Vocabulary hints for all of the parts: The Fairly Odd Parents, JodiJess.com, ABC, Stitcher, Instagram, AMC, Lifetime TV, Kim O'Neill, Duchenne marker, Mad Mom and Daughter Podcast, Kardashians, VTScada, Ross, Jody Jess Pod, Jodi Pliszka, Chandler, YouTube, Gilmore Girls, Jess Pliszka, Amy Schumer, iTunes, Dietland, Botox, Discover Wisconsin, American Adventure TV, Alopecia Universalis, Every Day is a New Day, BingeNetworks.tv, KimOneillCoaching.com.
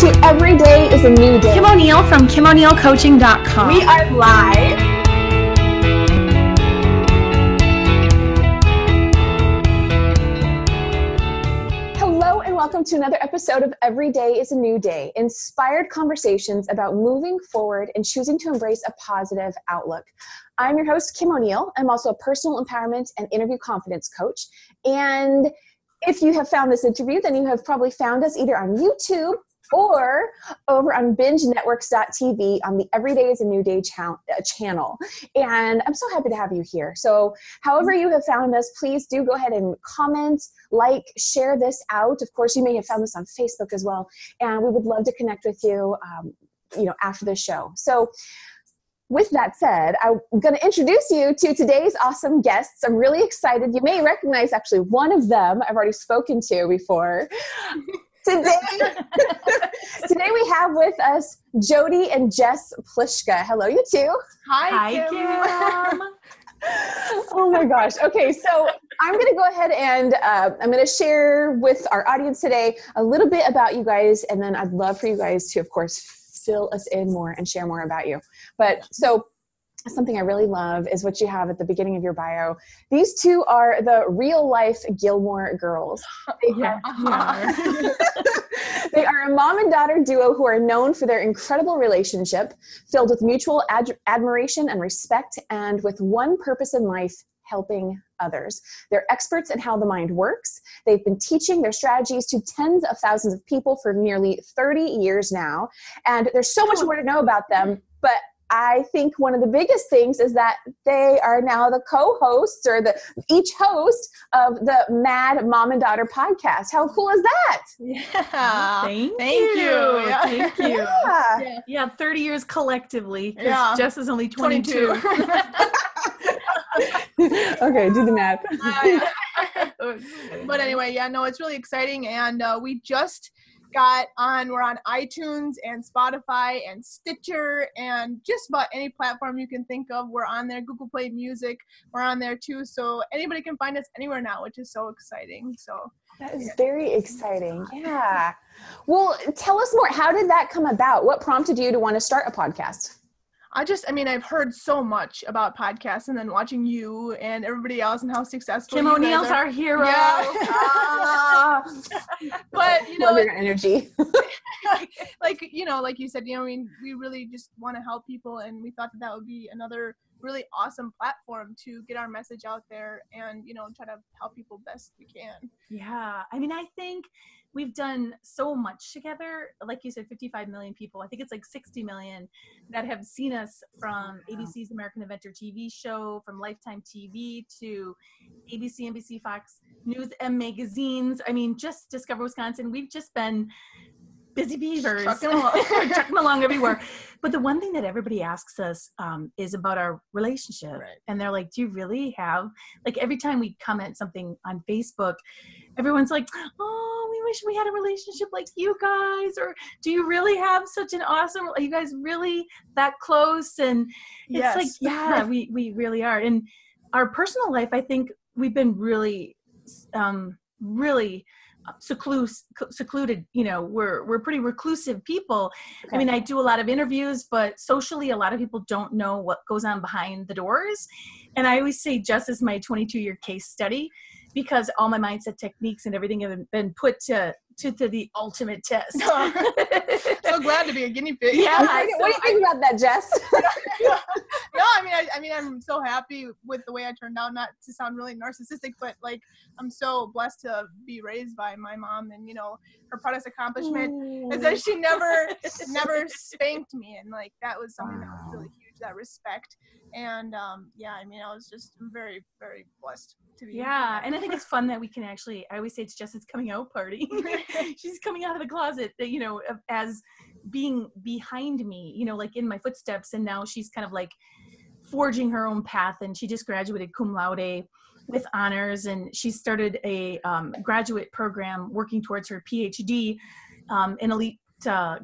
to Every Day is a New Day. Kim O'Neill from KimOneillCoaching.com. We are live. Hello and welcome to another episode of Every Day is a New Day, inspired conversations about moving forward and choosing to embrace a positive outlook. I'm your host, Kim O'Neill. I'm also a personal empowerment and interview confidence coach. And if you have found this interview, then you have probably found us either on YouTube or over on BingeNetworks.tv on the Every Day is a New Day channel. And I'm so happy to have you here. So however you have found us, please do go ahead and comment, like, share this out. Of course, you may have found this on Facebook as well. And we would love to connect with you, after the show. So with that said, I'm going to introduce you to today's awesome guests. I'm really excited. You may recognize actually one of them I've already spoken to before. Today we have with us Jodi and Jess Pliszka. Hello, you two. Hi, Kim. Oh my gosh. Okay, so I'm going to go ahead and I'm going to share with our audience today a little bit about you guys, and then I'd love for you guys to, of course, fill us in more and share more about you. But so something I really love is what you have at the beginning of your bio. These two are the real life Gilmore Girls. They are a mom and daughter duo who are known for their incredible relationship, filled with mutual admiration and respect, and with one purpose in life: helping others. They're experts in how the mind works. They've been teaching their strategies to tens of thousands of people for nearly 30 years now. And there's so much more to know about them, but I think one of the biggest things is that they are now the co-hosts, or each host of the Mad Mom and Daughter Podcast. How cool is that? Yeah. Thank you. Yeah. Thank you. Yeah. 30 years collectively. Yeah. Jess is only 22. Okay, do the math. But anyway, it's really exciting, and we just got on. We're on iTunes and Spotify and Stitcher and just about any platform you can think of. We're on there. Google Play Music, we're on there too. So anybody can find us anywhere now, which is so exciting. So that is very exciting. Yeah. Well, tell us more. How did that come about? What prompted you to want to start a podcast? I've heard so much about podcasts, and then watching you and everybody else and how successful Kim O'Neill's our hero. Yeah. But love your energy. Like you said, we really just want to help people, and we thought that would be another really awesome platform to get our message out there and, try to help people best we can. Yeah. I think we've done so much together. Like you said, 55 million people. I think it's like 60 million that have seen us, from ABC's American Adventure TV show, from Lifetime TV to ABC, NBC, Fox News, and magazines. Just Discover Wisconsin. We've just been busy beavers, trucking along everywhere. But the one thing that everybody asks us is about our relationship. Right. And they're like, do you really have, every time we comment something on Facebook, everyone's like, oh, we wish we had a relationship like you guys, or do you really have such an awesome, are you guys really that close? And it's we really are. And our personal life, I think we've been really secluded, we're pretty reclusive people. Okay. I do a lot of interviews, but socially, a lot of people don't know what goes on behind the doors. And I always say Jess is my 22-year case study, because all my mindset techniques and everything have been put to the ultimate test. So glad to be a guinea pig. Yeah. What do you think about that, Jess? No, I'm so happy with the way I turned out, not to sound really narcissistic, but I'm so blessed to be raised by my mom, and her proudest accomplishment is that she never spanked me. And that was something that was really huge, that respect. And I was just very, very blessed to be. Yeah. And I think it's fun that we can actually, I always say it's Jess's coming out party. She's coming out of the closet, as being behind me, in my footsteps. And now she's kind of forging her own path. And she just graduated cum laude with honors. And she started a graduate program working towards her PhD in elite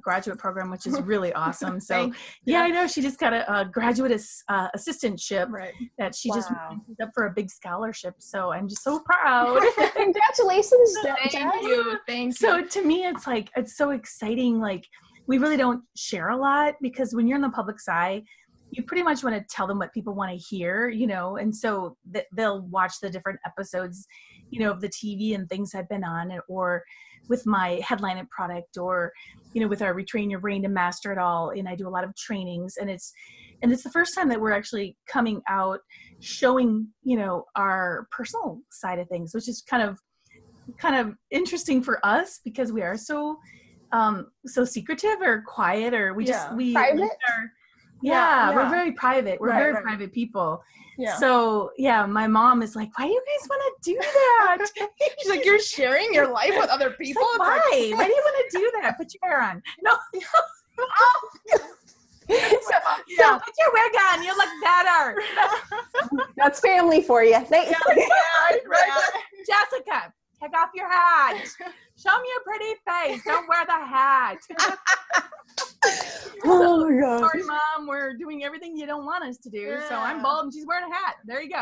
graduate program, which is really awesome. So yeah, I know she just got a graduate assistantship that she just up for a big scholarship. So I'm just so proud. Congratulations, Jess. Thank you. Thank you. So to me, it's like, it's so exciting. Like, we really don't share a lot, because when you're in the public's eye, you pretty much want to tell them what people want to hear, you know, and so they'll watch the different episodes, you know, of the TV and things I've been on, or with my headline and product, or, you know, with our Retrain Your Brain to Master It All. And I do a lot of trainings, and it's the first time that we're actually coming out, showing, you know, our personal side of things, which is kind of interesting for us, because we are so secretive or quiet, or we private. Yeah, we're very private. We're very private people. Yeah. So yeah, my mom is like, "Why do you guys want to do that?" She's like, "You're sharing your life with other people. Like, why? Why do you want to do that? Put your hair on." No. Oh. So put your wig on. You look better. That's family for you. Jessica, take off your hat. Show me your pretty face. Don't wear the hat. Oh my God. Sorry, Mom, we're doing everything you don't want us to do. Yeah. So I'm bald and she's wearing a hat. There you go.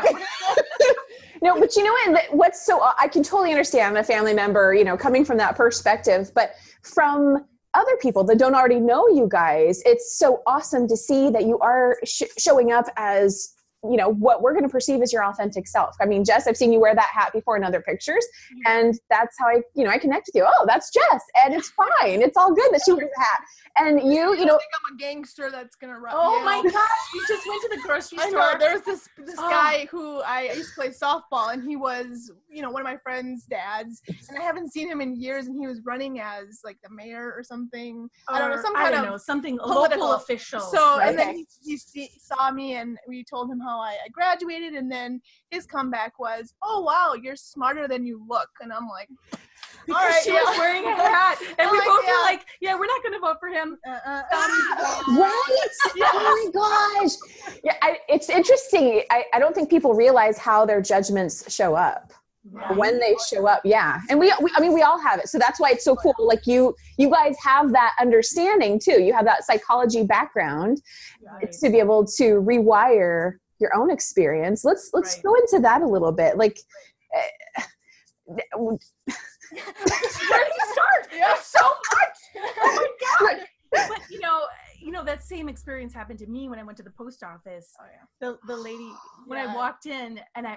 No, but you know what? What's so, I can totally understand a family member, you know, coming from that perspective, but from other people that don't already know you guys, it's so awesome to see that you are showing up as, you know, what we're going to perceive as your authentic self. I mean, Jess, I've seen you wear that hat before in other pictures, and that's how I, you know, I connect with you. Oh, that's Jess, and it's fine. It's all good that she wears a hat. And you know, I think I'm a gangster that's going to run. Oh my gosh, you just went to the grocery store. I know, there's this guy who I used to play softball, and he was, you know, one of my friend's dads, and I haven't seen him in years, and he was running as like the mayor or something. Or, something local official. So, right? And then he saw me, and we told him how I graduated, and then his comeback was, "Oh wow, you're smarter than you look." And I'm like, because she was wearing a hat, and we both were like, "Yeah, we're not going to vote for him." Right? Yeah. Oh my gosh! Yeah, it's interesting. I don't think people realize how their judgments show up. Right. When they show up, and we all have it, so that's why it's so cool. Like you guys have that understanding too. You have that psychology background to be able to rewire your own experience. Let's go into that a little bit. Like, where do you start? There's so much. Oh my God! But you know that same experience happened to me when I went to the post office. Oh, yeah. The lady when I walked in, and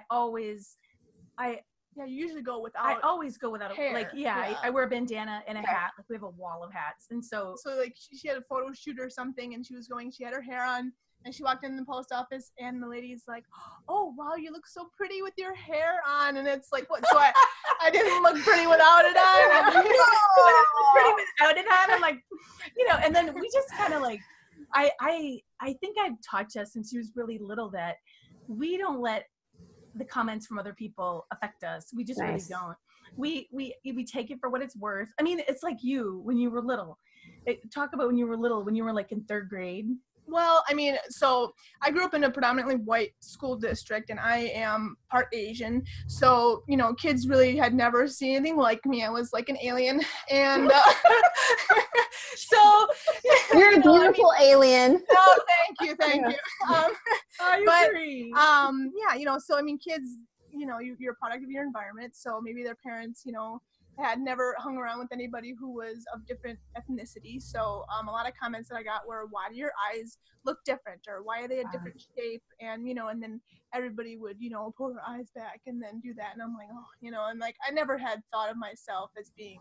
you usually go without. I always go without hair. I wear a bandana and a hat. Like, we have a wall of hats, and so like she had a photo shoot or something, and she had her hair on. And she walked in the post office, and the lady's like, "Oh, wow, you look so pretty with your hair on." And it's like, what? So I didn't look pretty without it on. I'm like, you know, and then we just kind of like, I think I've taught Jess since she was really little that we don't let the comments from other people affect us. We just really don't. We take it for what it's worth. I mean, it's like you, when you were little. Talk about when you were little, when you were like in third grade. Well, I mean, so I grew up in a predominantly white school district, and I am part Asian. So, you know, kids really had never seen anything like me. I was like an alien. And so you're a beautiful alien. Oh, thank you. Yeah, you know, so I mean, kids, you know, you're a product of your environment. So maybe their parents, you know, had never hung around with anybody who was of different ethnicity. So a lot of comments that I got were, "Why do your eyes look different?" or "Why are they a different shape?" And, you know, and then everybody would, you know, pull their eyes back and then do that. And I'm like, oh, you know, and like, I never had thought of myself as being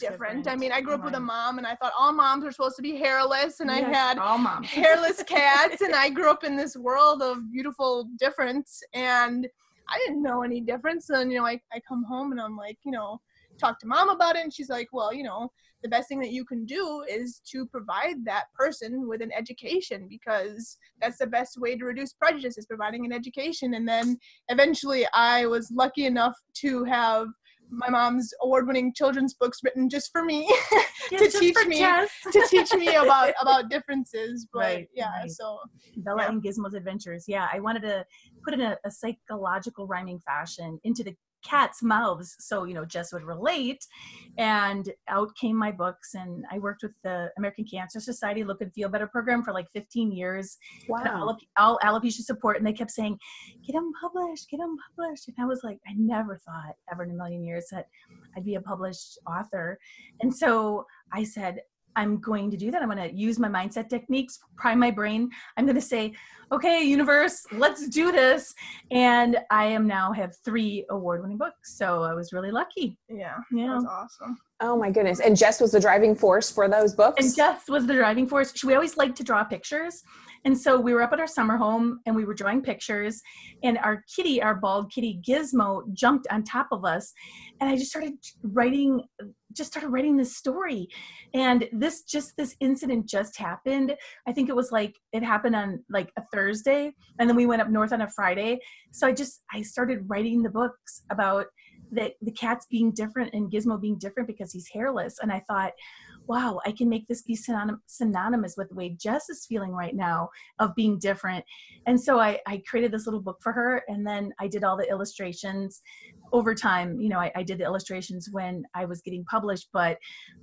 different. I mean, I grew up with a mom, and I thought all moms were supposed to be hairless, and I had all moms. Hairless cats. And I grew up in this world of beautiful difference, and I didn't know any difference. And, you know, I come home, and I'm like, you know, talk to mom about it, and she's like, well, you know, the best thing that you can do is to provide that person with an education, because that's the best way to reduce prejudice, is providing an education. And then eventually I was lucky enough to have my mom's award-winning children's books written just for me, to teach me about differences. But so Bella and Gizmo's Adventures. Yeah, I wanted to put in a psychological rhyming fashion into the cats' mouths. So, you know, Jess would relate. And out came my books. And I worked with the American Cancer Society Look and Feel Better program for like 15 years. Wow. All alopecia support. And they kept saying, get them published, get them published. And I was like, I never thought ever in a million years that I'd be a published author. And so I said, I'm going to do that. I'm going to use my mindset techniques, prime my brain. I'm going to say, okay, universe, let's do this. And I am now have 3 award-winning books. So I was really lucky. Yeah. That was awesome. Oh my goodness. And Jess was the driving force for those books? And Jess was the driving force. We always liked to draw pictures. And so we were up at our summer home and we were drawing pictures, and our kitty, our bald kitty Gizmo, jumped on top of us. And I just started writing this story. And this incident just happened. I think it happened on like a Thursday, and then we went up north on a Friday. So I started writing the books about the cat's being different and Gizmo being different because he's hairless. And I thought, wow, I can make this be synonymous with the way Jess is feeling right now of being different. And so I created this little book for her. And then I did all the illustrations over time. You know, I did the illustrations when I was getting published, but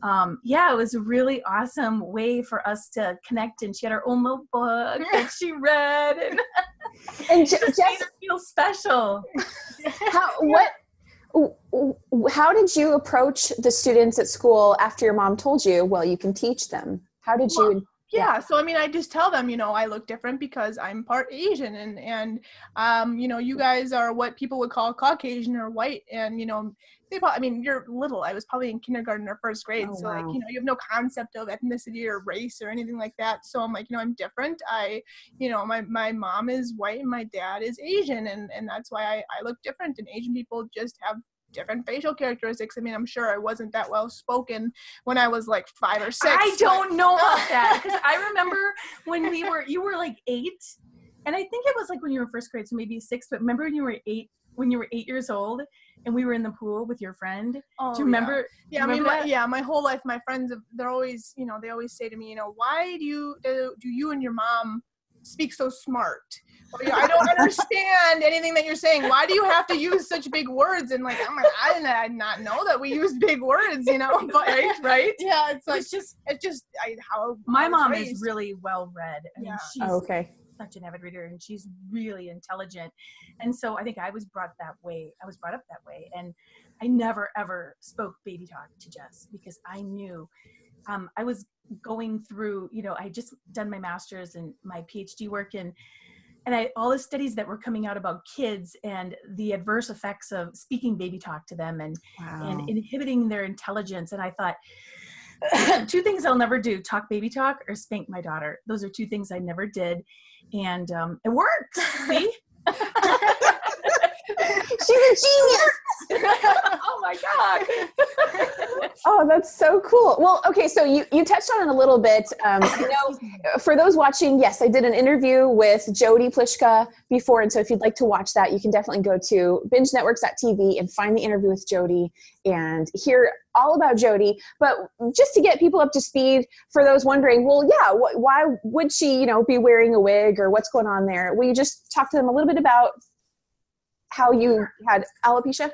it was a really awesome way for us to connect. And she had her own little book that she read and Jess made her feel special. How did you approach the students at school after your mom told you, well, you can teach them? How did you? Yeah. So, I mean, I just tell them, you know, I look different because I'm part Asian and you know, you guys are what people would call Caucasian or white. And, you know, you're little. I was probably in kindergarten or first grade. Oh, so wow. Like, you know, you have no concept of ethnicity or race or anything like that. So I'm like, you know, I'm different. My mom is white and my dad is Asian. And that's why I look different. And Asian people just have different facial characteristics. I mean, I'm sure I wasn't that well spoken when I was like 5 or 6. I don't know about that, because I remember when you were like 8, and I think it was like when you were first grade, so maybe 6, but remember when you were 8 years old and we were in the pool with your friend? Oh, do you remember? Yeah, you remember? I mean, my whole life, my friends, they're always, you know, they always say to me, you know, why do you and your mom speak so smart? I don't understand anything that you're saying. Why do you have to use such big words? And like, I'm like, I did not know that we use big words, you know, but right? Yeah. It's like, how my mom is really well read. I mean, she's such an avid reader, and she's really intelligent. And so I think I was brought up that way. And I never ever spoke baby talk to Jess because I knew, I was going through, you know, I just done my master's and my PhD work and all the studies that were coming out about kids and the adverse effects of speaking baby talk to them and inhibiting their intelligence. And I thought, 2 things I'll never do, talk baby talk or spank my daughter. Those are 2 things I never did. And it worked. See? She's a genius. Oh my God. Oh, that's so cool. Well, okay. So you touched on it a little bit. You know, for those watching, yes, I did an interview with Jodi Pliszka before. And so if you'd like to watch that, you can definitely go to BingeNetworks.tv and find the interview with Jodi and hear all about Jodi. But just to get people up to speed, for those wondering, well, yeah, why would she, you know, be wearing a wig or what's going on there? Will you just talk to them a little bit about how you had alopecia?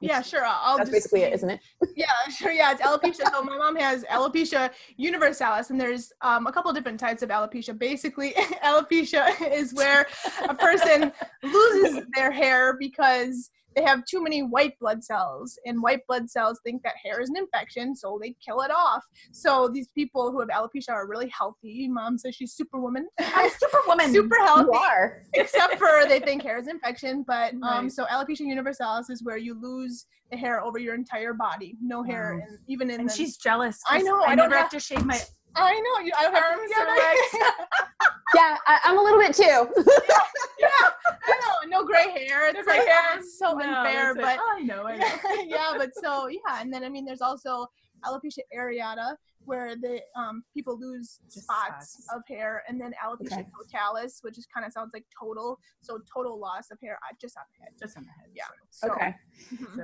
Yeah, sure. That's basically it, isn't it? Yeah, sure. Yeah, it's alopecia. So my mom has alopecia universalis, and there's a couple different types of alopecia. Basically, alopecia is where a person loses their hair because they have too many white blood cells, and white blood cells think that hair is an infection, so they kill it off. So these people who have alopecia are really healthy. Mom says she's superwoman. I'm superwoman. Super healthy. You are. Except for they think hair is an infection. But so alopecia universalis is where you lose the hair over your entire body. No hair, and even in. And she's jealous. I know. I don't have to shave my. I know. I have arms are legs. Yeah, I'm a little bit too. Yeah, I know. No gray hair. It's like, it's so unfair. It's like, but I know. Yeah, but so, yeah. And then, I mean, there's also alopecia areata, where the people lose spots of hair, and then alopecia totalis, which is kind of sounds like total. So total loss of hair just on the head. Just on the head. Yeah. So,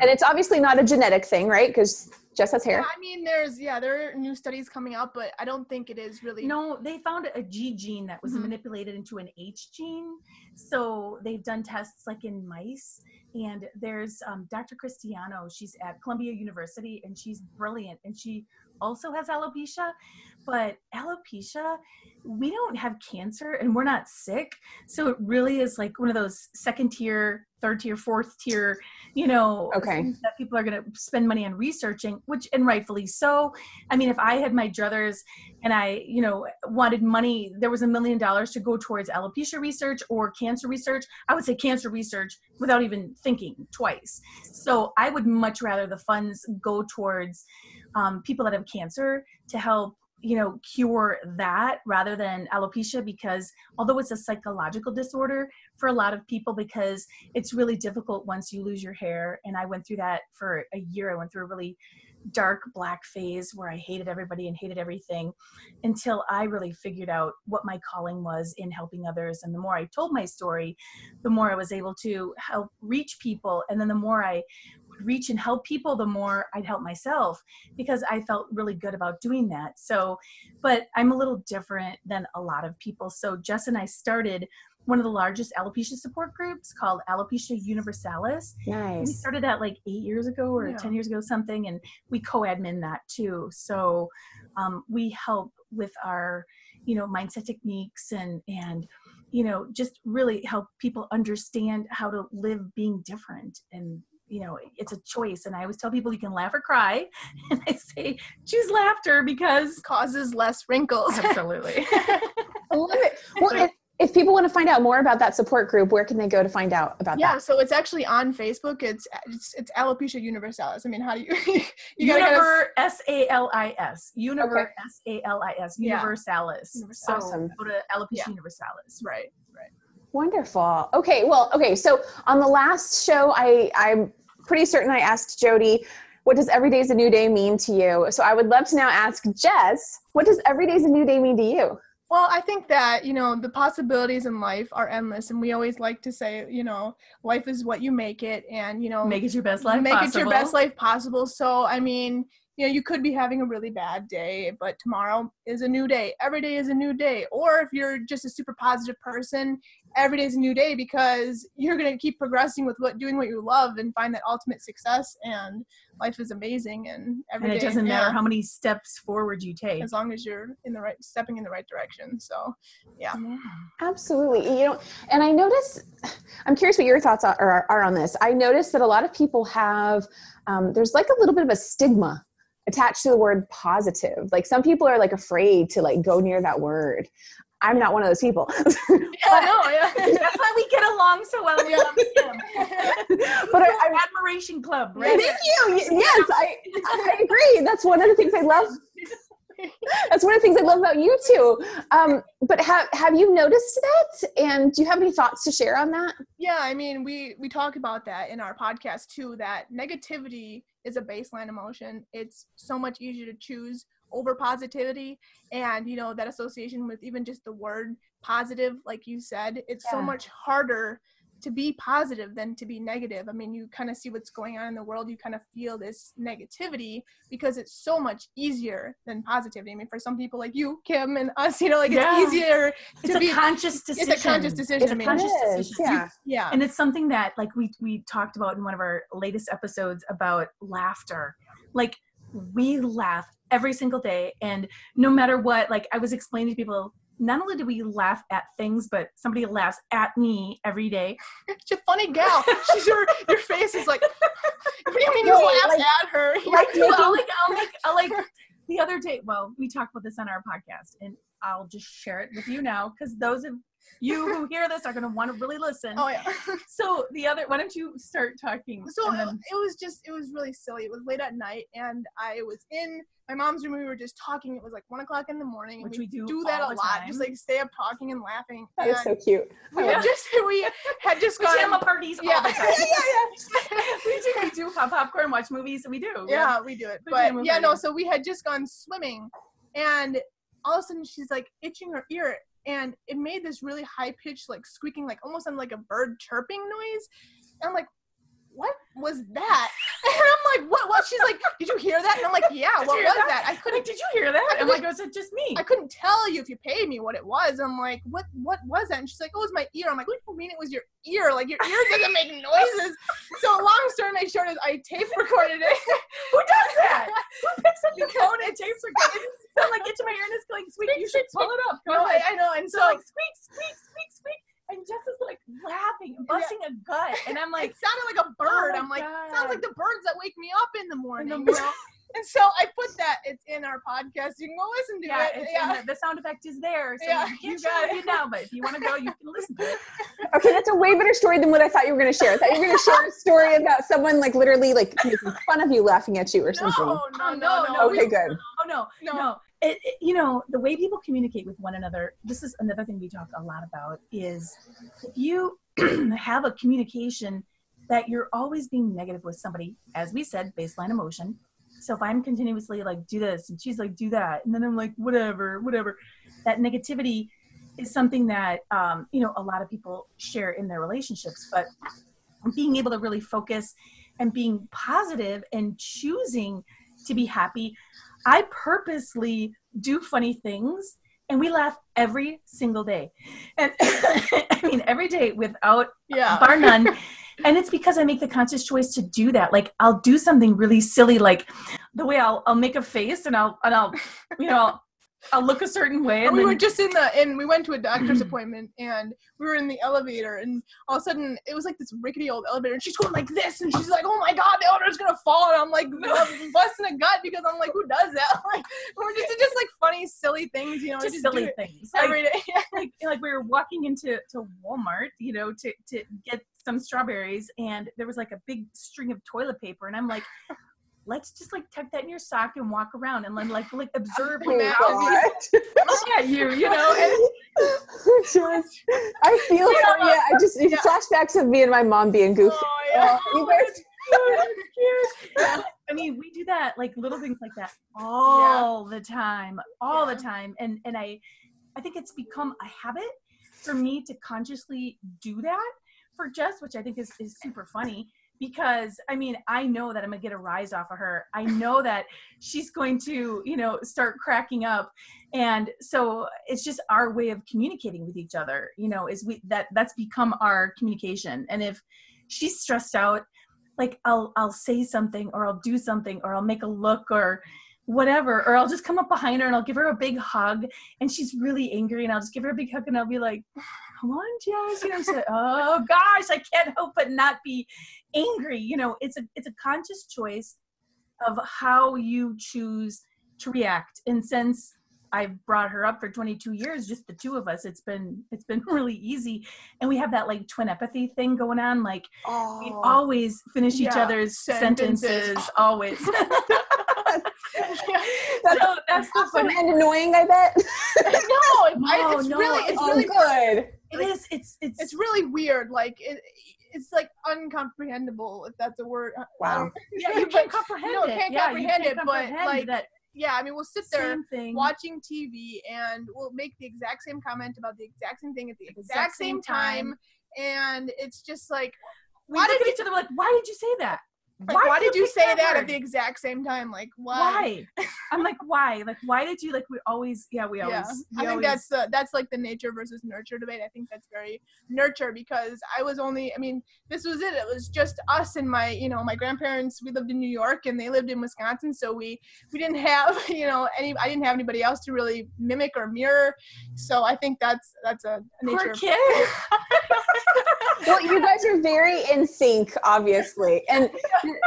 and it's obviously not a genetic thing, right? Because Jess has hair. Yeah, I mean, there are new studies coming out, but I don't think it is really. No, they found a G gene that was manipulated into an H gene. So they've done tests like in mice And there's Dr. Cristiano. She's at Columbia University, and she's brilliant. And she also has alopecia. But alopecia, we don't have cancer, and we're not sick. So it really is like one of those second tier, third tier, fourth tier, you know, things that people are going to spend money on researching, which, and rightfully so. I mean, if I had my druthers and I, you know, wanted money, there was $1 million to go towards alopecia research or cancer research, I would say cancer research without even thinking twice. So I would much rather the funds go towards people that have cancer to help, you know, cure that rather than alopecia, because although it's a psychological disorder for a lot of people, because it's really difficult once you lose your hair. And I went through that for a year. I went through a really dark black phase where I hated everybody and hated everything until I really figured out what my calling was in helping others. And the more I told my story, the more I was able to help reach people. And then the more I would reach and help people, the more I'd help myself, because I felt really good about doing that. So, but I'm a little different than a lot of people. So Jess and I started one of the largest alopecia support groups called Alopecia Universalis. Nice. We started that like 8 years ago or 10 years ago, something. And we co-admin that too. So we help with our, you know, mindset techniques and, you know, just really help people understand how to live being different. And, you know, it's a choice. And I always tell people you can laugh or cry. And I say, choose laughter because causes less wrinkles. Absolutely. I love it. Well, if people want to find out more about that support group, where can they go to find out about that? Yeah, so it's actually on Facebook. It's Alopecia Universalis. I mean, how do you... Universalis. Universalis. Universalis. So awesome. Go to Alopecia Universalis. Right, right. Wonderful. Okay, well, okay. So on the last show, I'm pretty certain I asked Jody, what does every day's a new day mean to you? So I would love to now ask Jess, what does every day's a new day mean to you? Well, I think that, you know, the possibilities in life are endless. And we always like to say, you know, life is what you make it, and, you know, make it your best life possible. Make it your best life possible. So, I mean, you know, you could be having a really bad day, but tomorrow is a new day. Every day is a new day. Or if you're just a super positive person, every day is a new day, because you're going to keep progressing with doing what you love and find that ultimate success. And life is amazing. And it doesn't matter how many steps forward you take, as long as you're stepping in the right direction. So, yeah. Absolutely. You know, and I notice, I'm curious what your thoughts are on this. I noticed that a lot of people have, there's like a little bit of a stigma attached to the word positive. Like some people are like afraid to like go near that word. I'm not one of those people. That's why we get along so well. We love him. But I'm admiration club, right? Thank you. Yes, I agree. That's one of the things I love. That's one of the things I love about you too. But have you noticed that? And do you have any thoughts to share on that? Yeah, I mean, we talk about that in our podcast too. That negativity is a baseline emotion. It's so much easier to choose over positivity, and you know, that association with even just the word positive, like you said, it's so much harder to be positive than to be negative. I mean, you kind of see what's going on in the world, you kind of feel this negativity because it's so much easier than positivity. I mean, for some people like you, Kim, and us, you know, like it's easier to be. It's a conscious decision. It's a conscious decision. Yeah. And it's something that like we talked about in one of our latest episodes about laughter. Like we laugh every single day, and no matter what, like I was explaining to people, not only do we laugh at things, but somebody laughs at me every day. She's a funny gal. She's your face is like, what do you mean you laugh at her? The other day, well, we talked about this on our podcast, and I'll just share it with you now, because those of you who hear this are going to want to really listen. Oh, yeah. So why don't you start talking? So it was really silly. It was late at night, and I was in my mom's room. We were just talking. It was like 1 o'clock in the morning. Which we do that a lot. Just like stay up talking and laughing. That is so cute. We had just gone pajama parties all the time. We do pop popcorn, watch movies. We do. Yeah, we do it. But yeah, no. So we had just gone swimming, and all of a sudden she's like itching her ear. And it made this really high-pitched, like, squeaking, like, almost sounded like a bird chirping noise. And I'm like, what was that? And I'm like, what was? She's like, did you hear that? And I'm like, yeah, what was that? I couldn't. Like, did you hear that? And like, was it just me? I couldn't tell you if you paid me what it was. I'm like, what was that? And she's like, oh, it's my ear. I'm like, what do you mean it was your ear? Like, your ear doesn't make noises. So long story short is I tape recorded it. Who does that? Who picks up the phone and tapes recorded it? So I'm like, get to my ear and it's like, squeak, you should pull it up. No, I know. And so like, squeak, squeak, squeak, squeak. And Jess is like laughing, busting a gut. And I'm like, it sounded like a bird. Oh, I'm like, God. Sounds like the birds that wake me up in the morning. You know? And so I put that, it's in our podcast. You can go listen to it. It's in the sound effect is there. So you got it now, but if you want to go, you can listen to it. Okay, that's a way better story than what I thought you were going to share. I thought you were going to share a story about someone like literally like making fun of you, laughing at you or something. No. Okay, good. No. It, you know, the way people communicate with one another, this is another thing we talk a lot about, is if you have a communication that you're always being negative with somebody, as we said, baseline emotion. So if I'm continuously like, do this, and she's like, do that, and then I'm like, whatever, that negativity is something that, you know, a lot of people share in their relationships, but being able to really focus and being positive and choosing to be happy. I purposely do funny things and we laugh every single day. And I mean, every day without bar none. And it's because I make the conscious choice to do that. Like I'll do something really silly. Like the way I'll make a face and I'll, you know, I'll look a certain way. And we were just and we went to a doctor's appointment and we were in the elevator and all of a sudden it was like this rickety old elevator and she's going like this and she's like, oh my God, the elevator's going to fall. And I'm like, I'm busting a gut because I'm like, who does that? Like, we're just like funny, silly things, you know, just silly things every day. Like we were walking into Walmart, you know, to get some strawberries and there was like a big string of toilet paper. And I'm like, let's just like tuck that in your sock and walk around and then like observe him out. Look at you, you know. I feel for you. I just flashbacks of me and my mom being goofy. Oh, yeah. You guys. Yeah. I mean, we do that, like little things like that all the time, the time. And I think it's become a habit for me to consciously do that for Jess, which I think is super funny. Because I mean, I know that I'm gonna get a rise off of her. I know that she's going to, you know, start cracking up. And so it's just our way of communicating with each other, you know, is that's become our communication. And if she's stressed out, like I'll say something or I'll do something or I'll make a look or whatever, or I'll just come up behind her and I'll give her a big hug and she's really angry and I'll just give her a big hug and I'll be like, come on, Jess, you know, she's like, oh gosh, I can't help but not be angry. You know, it's a conscious choice of how you choose to react. And since I've brought her up for 22 years, just the two of us, it's been really easy. And we have that like twin empathy thing going on. Like we always finish each other's sentences always. So that's the fun and annoying, I bet. It's really good. It's really weird. Like it's like uncomprehendable, if that's a word. Wow. Yeah, you can't comprehend it. But like that. Yeah, I mean, we'll sit there watching TV and we'll make the exact same comment about the exact same thing at the exact same time, and it's just like we look at each other like, why did you say that? Like, why did you say that at the exact same time? Like, why? I'm like, why? Like, why did you, like, we always. I think that's like the nature versus nurture debate. I think that's very nurture because this was it. It was just us and my grandparents. We lived in New York and they lived in Wisconsin. So we didn't have, I didn't have anybody else to really mimic or mirror. So I think that's a nature. Poor kid. Well, you guys are very in sync, obviously. And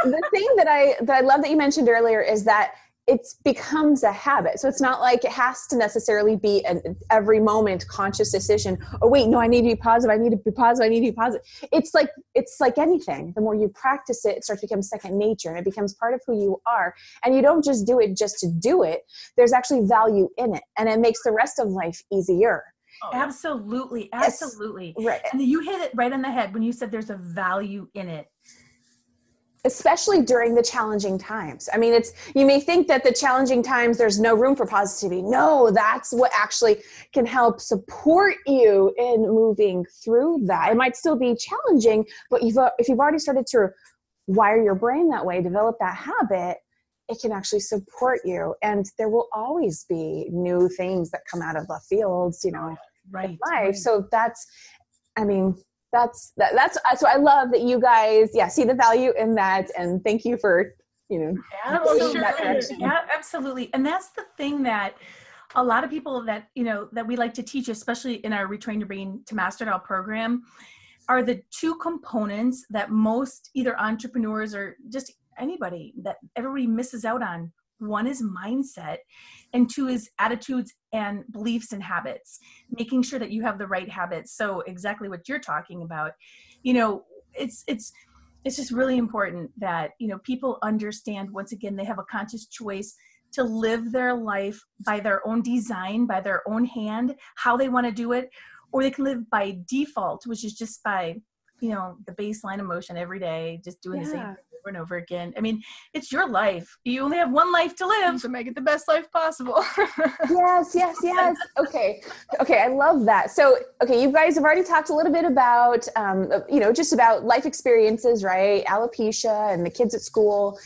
the thing that I love that you mentioned earlier is that it becomes a habit. So it's not like it has to necessarily be an every moment conscious decision. Oh, wait, no, I need to be positive. I need to be positive. It's like anything. The more you practice it, it starts to become second nature and it becomes part of who you are. And you don't just do it just to do it. There's actually value in it. And it makes the rest of life easier. Oh, absolutely. Absolutely. Yes. Right. And you hit it right on the head when you said there's a value in it. Especially during the challenging times. I mean, you may think that the challenging times, there's no room for positivity. No, that's what actually can help support you in moving through that. It might still be challenging, but if you've already started to wire your brain that way, develop that habit, it can actually support you. And there will always be new things that come out of left fields, you know, right, life. Right. So that's, I mean, that's, so I love that you guys, see the value in that. And thank you for, you know, absolutely. Yeah, absolutely. And that's the thing that a lot of people that, you know, that we like to teach, especially in our Retrain Your Brain to Master It All program, are the two components that most either entrepreneurs or just anybody, that everybody misses out on. One is mindset, and two is attitudes and beliefs and habits, making sure that you have the right habits. So exactly what you're talking about, you know, it's just really important that, you know, people understand, once again, they have a conscious choice to live their life by their own design, by their own hand, how they want to do it, or they can live by default, which is just by, you know, the baseline emotion every day, just doing the same thing over and over again. I mean, it's your life. You only have one life to live, so make it the best life possible. Yes. Okay. I love that. So, okay, you guys have already talked a little bit about, you know, just about life experiences, right? Alopecia and the kids at school.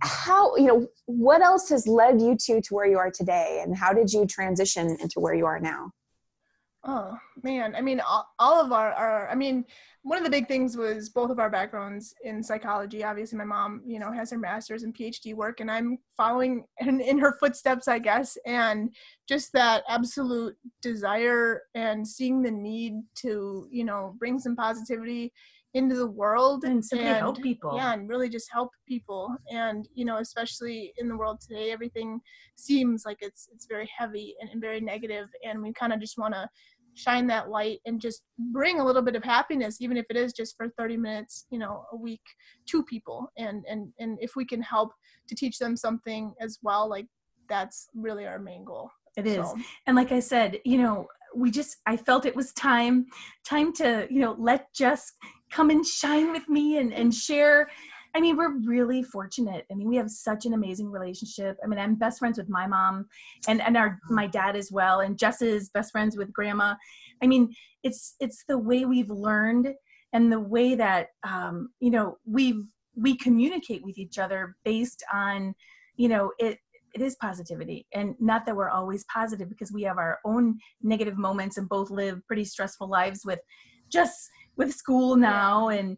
How, you know, what else has led you to where you are today, and how did you transition into where you are now? Oh, man. I mean, all of our, I mean, one of the big things was both of our backgrounds in psychology. Obviously, my mom, you know, has her master's and PhD work, and I'm following in her footsteps, I guess. And just that absolute desire and seeing the need to, you know, bring some positivity into the world and simply help people. Yeah, and really just help people. And, you know, especially in the world today, everything seems like it's very heavy and very negative, and we kind of just want to shine that light and just bring a little bit of happiness, even if it is just for 30 minutes, you know, a week to people. And if we can help to teach them something as well, like that's really our main goal. It is. And like I said, you know, I felt it was time to, you know, let Jess come and shine with me and share. I mean, we're really fortunate. I mean, we have such an amazing relationship. I mean, I'm best friends with my mom and my dad as well. And Jess is best friends with grandma. I mean, it's the way we've learned and the way that, you know, we communicate with each other based on, you know, it is positivity. And not that we're always positive, because we have our own negative moments and both live pretty stressful lives with school now and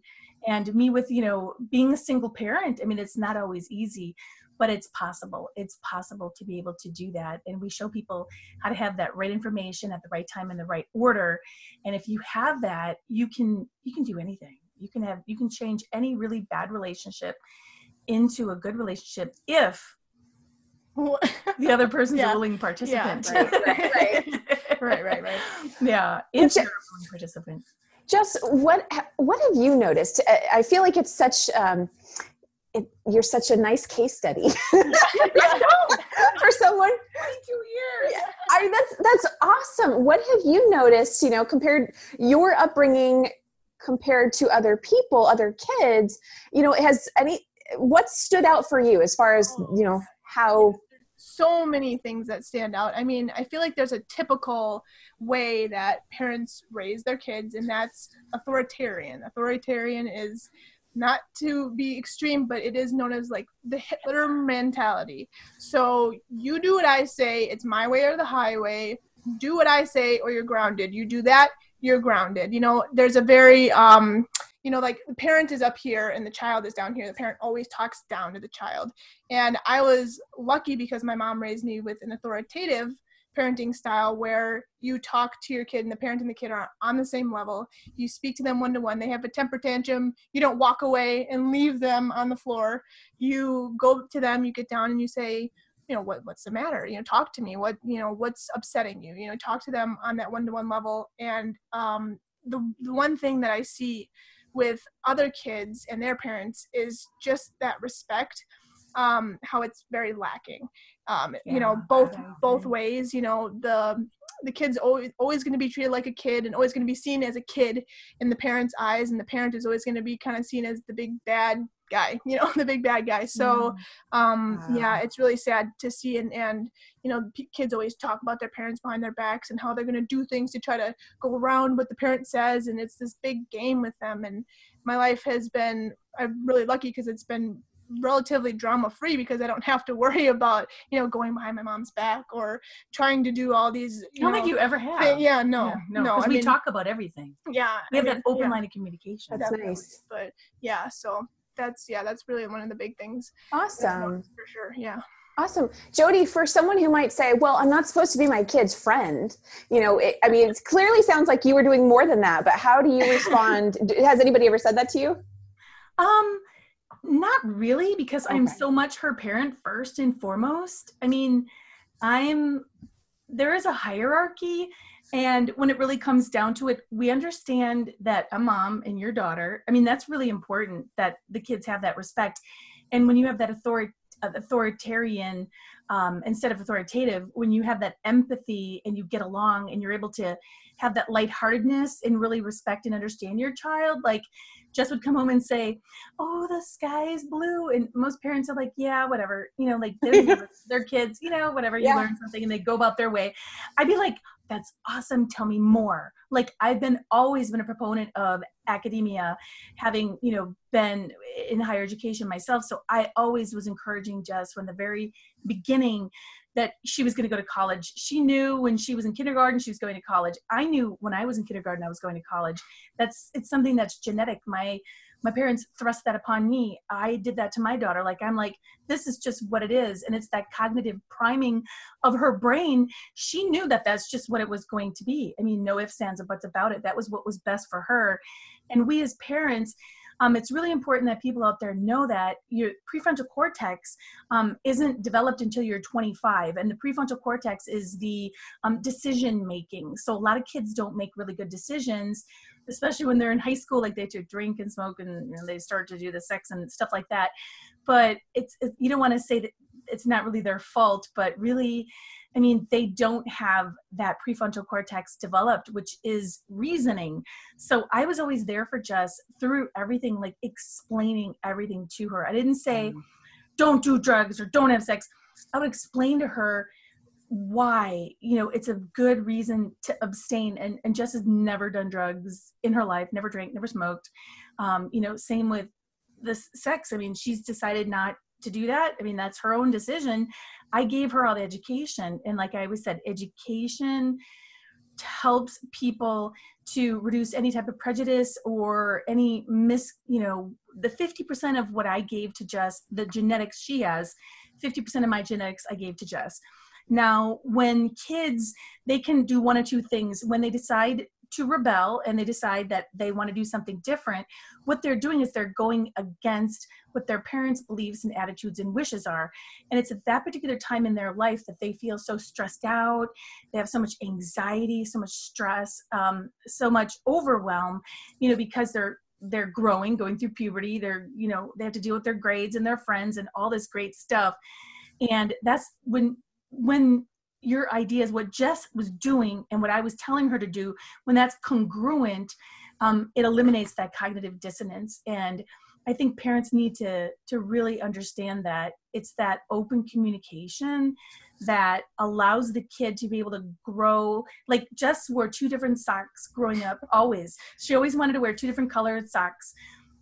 me with, you know, being a single parent. I mean, it's not always easy, but it's possible. It's possible to be able to do that. And we show people how to have that right information at the right time in the right order. And if you have that, you can do anything. You can change any really bad relationship into a good relationship if the other person's a willing participant. Yeah. Right. Yeah. If you're a willing participant. Just what have you noticed? I feel like it's such, you're such a nice case study for someone. 22 years. Yeah. That's awesome. What have you noticed, you know, compared your upbringing compared to other people, other kids, you know, what stood out for you as far as, you know, how? So many things that stand out. I mean, I feel like there's a typical way that parents raise their kids, and that's authoritarian. Authoritarian is, not to be extreme, but it is known as like the Hitler mentality. So you do what I say, it's my way or the highway. Do what I say or you're grounded. You do that, you're grounded. You know, there's a very, you know, like the parent is up here and the child is down here. The parent always talks down to the child. And I was lucky because my mom raised me with an authoritative parenting style where you talk to your kid and the parent and the kid are on the same level. You speak to them one-to-one. They have a temper tantrum. You don't walk away and leave them on the floor. You go to them, you get down and you say, you know, what's the matter? You know, talk to me. What, you know, what's upsetting you? You know, talk to them on that one-to-one level. And the one thing that I see with other kids and their parents is just that respect, how it's very lacking, you know, both ways. You know, the kid's always going to be treated like a kid and always going to be seen as a kid in the parents' eyes, and the parent is always going to be kind of seen as the big bad guy, you know, the big bad guy. So, yeah, it's really sad to see. And, you know, kids always talk about their parents behind their backs and how they're going to do things to try to go around what the parent says. And it's this big game with them. And my life has been, I'm really lucky because it's been relatively drama free because I don't have to worry about, you know, going behind my mom's back or trying to do all these, you know, think you ever have. No. I mean, we talk about everything. Yeah. We have that open line of communication. That's nice. But yeah, so that's really one of the big things. Awesome. For sure. Yeah. Awesome. Jody, for someone who might say, well, I'm not supposed to be my kid's friend. You know, it clearly sounds like you were doing more than that, but how do you respond? Has anybody ever said that to you? Not really, because I'm so much her parent first and foremost. I mean, there is a hierarchy, and when it really comes down to it, we understand that a mom and your daughter, I mean, that's really important that the kids have that respect. And when you have that authoritarian instead of authoritative, when you have that empathy and you get along and you're able to have that lightheartedness and really respect and understand your child, like Jess would come home and say, oh, the sky is blue. And most parents are like, yeah, whatever, you know, like their kids, you know, whatever, you learn something and they go about their way. I'd be like, that's awesome. Tell me more. Like I've always been a proponent of academia, having, you know, been in higher education myself. So I always was encouraging Jess from the very beginning that she was going to go to college. She knew when she was in kindergarten, she was going to college. I knew when I was in kindergarten, I was going to college. It's something that's genetic. My parents thrust that upon me. I did that to my daughter. Like, I'm like, this is just what it is. And it's that cognitive priming of her brain. She knew that that's just what it was going to be. I mean, no ifs, ands, or buts about it. That was what was best for her. And we as parents, it's really important that people out there know that your prefrontal cortex isn't developed until you're 25. And the prefrontal cortex is the decision-making. So a lot of kids don't make really good decisions, especially when they're in high school, like they drink and smoke and, you know, they start to do the sex and stuff like that. But it's you don't want to say that it's not really their fault, but really, I mean, they don't have that prefrontal cortex developed, which is reasoning. So I was always there for Jess through everything, like explaining everything to her. I didn't say, don't do drugs or don't have sex. I would explain to her why, you know, it's a good reason to abstain. And Jess has never done drugs in her life, never drank, never smoked. You know, same with the sex. I mean, she's decided not to do that. I mean, that's her own decision. I gave her all the education. And like I always said, education helps people to reduce any type of prejudice or any the 50% of what I gave to Jess, the genetics she has, 50% of my genetics I gave to Jess. Now, when kids, they can do one or two things. When they decide to rebel and they decide that they want to do something different, what they're doing is they're going against what their parents' beliefs and attitudes and wishes are. And it's at that particular time in their life that they feel so stressed out. They have so much anxiety, so much stress, so much overwhelm, you know, because they're going through puberty. They're, you know, they have to deal with their grades and their friends and all this great stuff. And that's when your ideas, what Jess was doing and what I was telling her to do, when that's congruent, it eliminates that cognitive dissonance. And I think parents need to really understand that it's that open communication that allows the kid to be able to grow. Like Jess wore two different socks growing up, always. She always wanted to wear two different colored socks.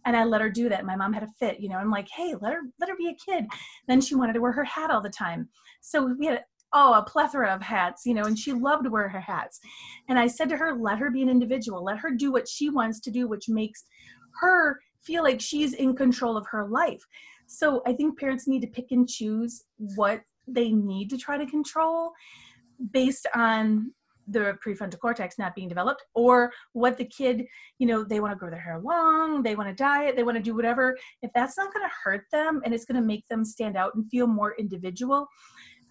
And I let her do that. My mom had a fit, you know, I'm like, hey, let her be a kid. Then she wanted to wear her hat all the time. So we had a plethora of hats, you know, and she loved to wear her hats. And I said to her, let her be an individual, let her do what she wants to do, which makes her feel like she's in control of her life. So I think parents need to pick and choose what they need to try to control based on the prefrontal cortex not being developed, or what the kid, you know, they want to grow their hair long, they want to diet, they want to do whatever. If that's not going to hurt them and it's going to make them stand out and feel more individual,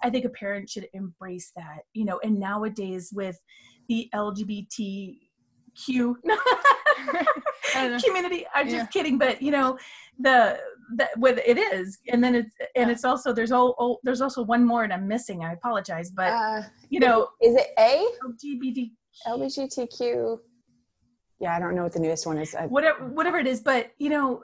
I think a parent should embrace that, you know. And nowadays with the LGBTQ community, I'm just kidding, but you know, what it is, and then it's also there's also one more, and I'm missing. I apologize, but you know, is it LGBTQ? Yeah, I don't know what the newest one is. Whatever it is, but you know,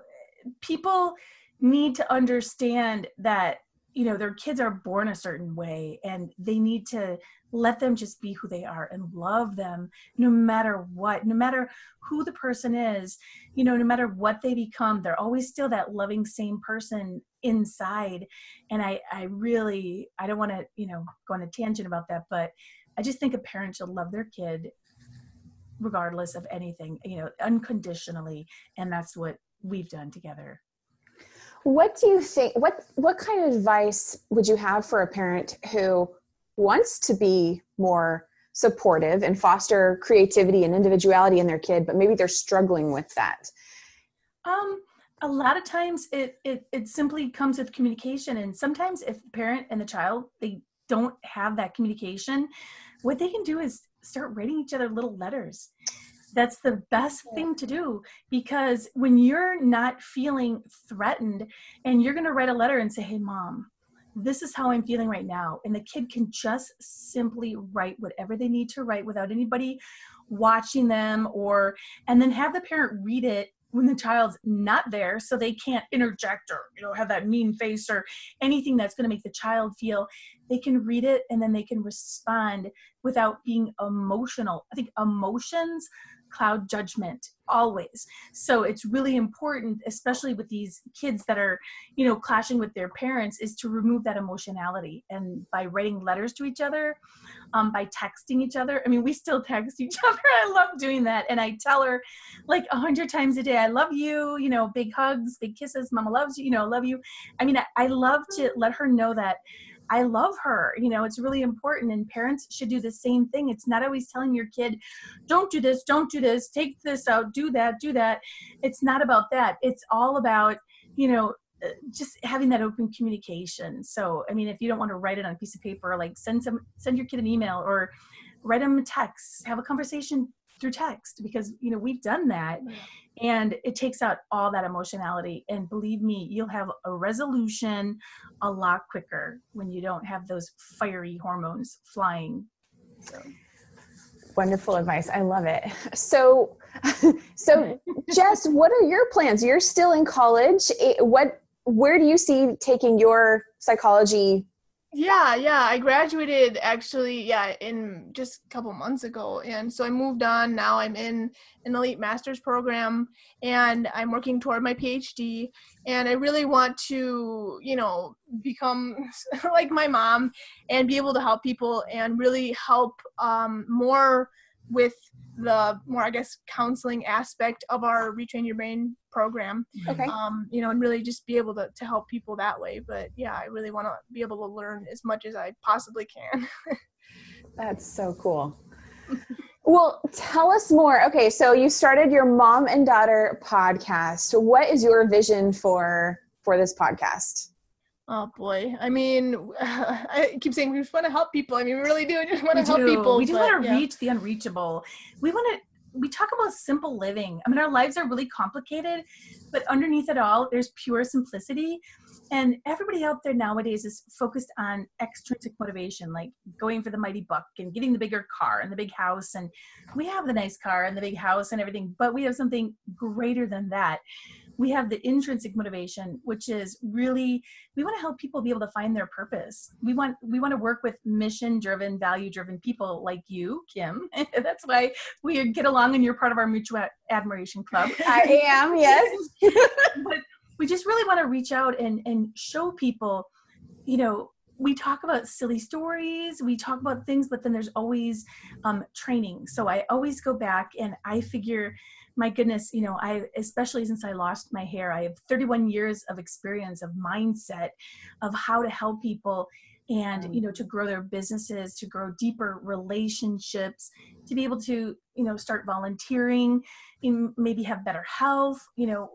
people need to understand that you know, their kids are born a certain way, and they need to let them just be who they are and love them no matter what, no matter who the person is, you know, no matter what they become, they're always still that loving same person inside. And I don't want to, you know, go on a tangent about that, but I just think a parent should love their kid regardless of anything, you know, unconditionally. And that's what we've done together. What do you think, what kind of advice would you have for a parent who wants to be more supportive and foster creativity and individuality in their kid, but maybe they're struggling with that? A lot of times it simply comes with communication. And sometimes if the parent and the child, they don't have that communication, what they can do is start writing each other little letters. That's the best thing to do, because when you're not feeling threatened and you're going to write a letter and say, hey, mom, this is how I'm feeling right now. And the kid can just simply write whatever they need to write without anybody watching them, or, and then have the parent read it when the child's not there, so they can't interject or, you know, have that mean face or anything that's going to make the child feel. They can read it and then they can respond without being emotional. I think emotions cloud judgment always. So it's really important, especially with these kids that are, you know, clashing with their parents, is to remove that emotionality. And by writing letters to each other, by texting each other. I mean, we still text each other. I love doing that. And I tell her like 100 times a day, I love you, you know, big hugs, big kisses, mama loves you, you know, I love you. I mean, I love to let her know that I love her. You know, it's really important, and parents should do the same thing. It's not always telling your kid, don't do this, take this out, do that, do that. It's not about that. It's all about, you know, just having that open communication. So, I mean, if you don't want to write it on a piece of paper, like send your kid an email or write them a text, have a conversation through text, because, you know, we've done that. Yeah. And it takes out all that emotionality. And believe me, you'll have a resolution a lot quicker when you don't have those fiery hormones flying. So. Wonderful advice. I love it. So Jess, what are your plans? You're still in college. Where do you see taking your psychology? Yeah. I graduated actually, in just a couple months ago. And so I moved on. Now I'm in an elite master's program, and I'm working toward my PhD. And I really want to, you know, become like my mom and be able to help people and really help more with the more, I guess, counseling aspect of our Retrain Your Brain program. Okay. You know, and really just be able to help people that way. But yeah, I really want to be able to learn as much as I possibly can. That's so cool. Well, tell us more. Okay. So you started your Mom and Daughter podcast. What is your vision for this podcast? Oh boy. I mean, I keep saying we just want to help people. I mean, we really do. We just want to help people. We just want to reach the unreachable. We talk about simple living. I mean, our lives are really complicated, but underneath it all, there's pure simplicity. And everybody out there nowadays is focused on extrinsic motivation, like going for the mighty buck and getting the bigger car and the big house. And we have the nice car and the big house and everything, but we have something greater than that. We have the intrinsic motivation, which is really, we want to help people be able to find their purpose. We want to work with mission-driven, value-driven people like you, Kim. That's why we get along, and you're part of our mutual admiration club. I am, yes. But we just really want to reach out and show people, you know, we talk about silly stories, we talk about things, but then there's always training. So I always go back, and I figure, my goodness, you know, especially since I lost my hair, I have 31 years of experience of mindset, of how to help people and, you know, to grow their businesses, to grow deeper relationships, to be able to, you know, start volunteering, maybe have better health, you know,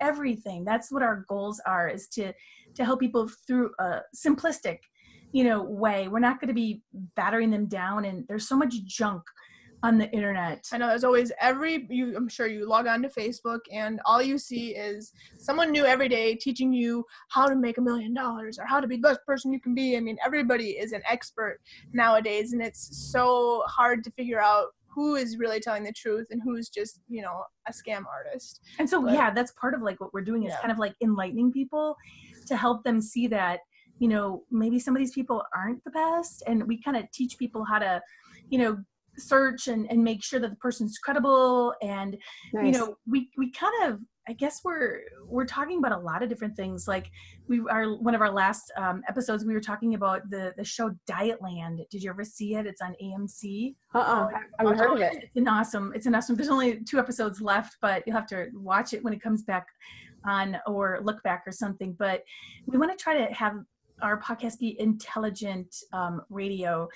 everything. That's what our goals are, is to help people through a simplistic, you know, way. We're not going to be battering them down, and there's so much junk on the internet. I know, there's always I'm sure you log on to Facebook and all you see is someone new every day teaching you how to make $1 million or how to be the best person you can be. I mean, everybody is an expert nowadays, and it's so hard to figure out who is really telling the truth and who's just, you know, a scam artist. And so, that's part of like what we're doing is kind of like enlightening people to help them see that, you know, maybe some of these people aren't the best. And we kind of teach people how to, you know, search and make sure that the person's credible. And, nice. You know, we kind of, I guess we're talking about a lot of different things. Like we are, one of our last episodes, we were talking about the show Dietland. Did you ever see it? It's on AMC. I haven't heard of it. It's awesome. There's only 2 episodes left, but you'll have to watch it when it comes back on or look back or something. But we want to try to have our podcast be intelligent radio